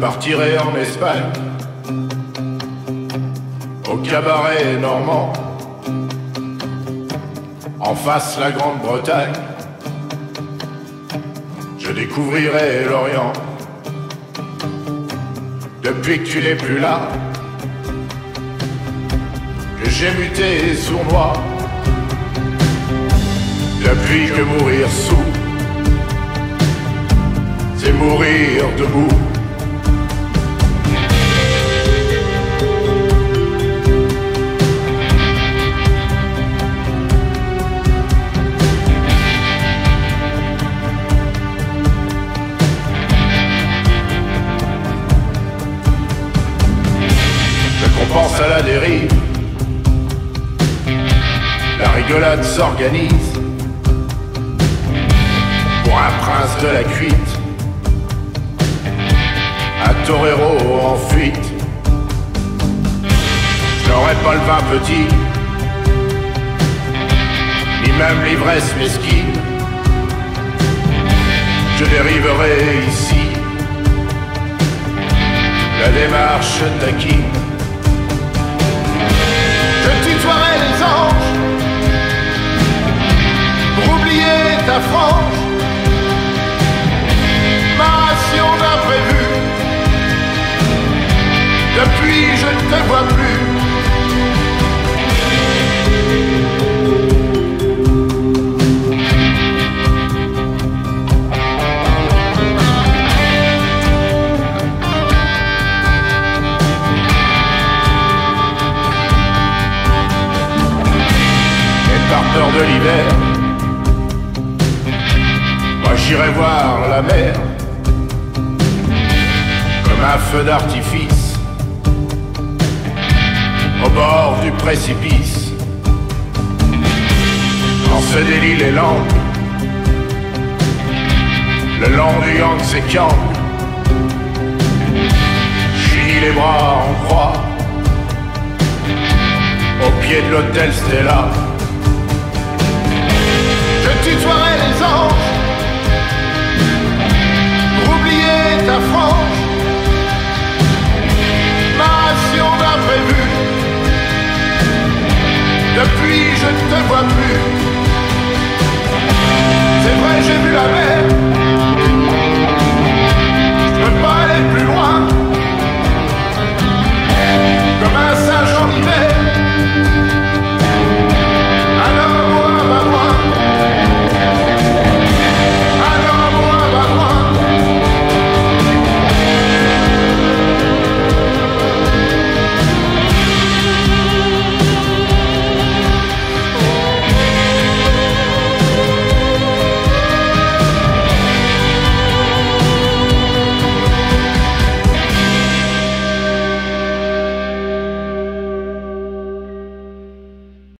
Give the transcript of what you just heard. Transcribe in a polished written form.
partirai en Espagne, au cabaret normand, en face la Grande-Bretagne, je découvrirai l'Orient. Depuis que tu n'es plus là, que j'ai muté sournois, depuis que mourir sous, c'est mourir debout. Je pense à la dérive, la rigolade s'organise pour un prince de la cuite, un torero en fuite. Je n'aurai pas le vin petit, ni même l'ivresse mesquine. Je dériverai ici, la démarche taquine. Je tutoierai les anges pour oublier ta frange, ma ration d'imprévu. Depuis, je ne te vois plus. Et par peur de l'hiver, moi j'irai voir la mer comme un feu d'artifice au bord du précipice. Quand se délient les langues le long du Yangtze-Kang, j'unis les bras en croix au pied de l'hôtel Stella. Je tutoierai les anges pour oublier ta France,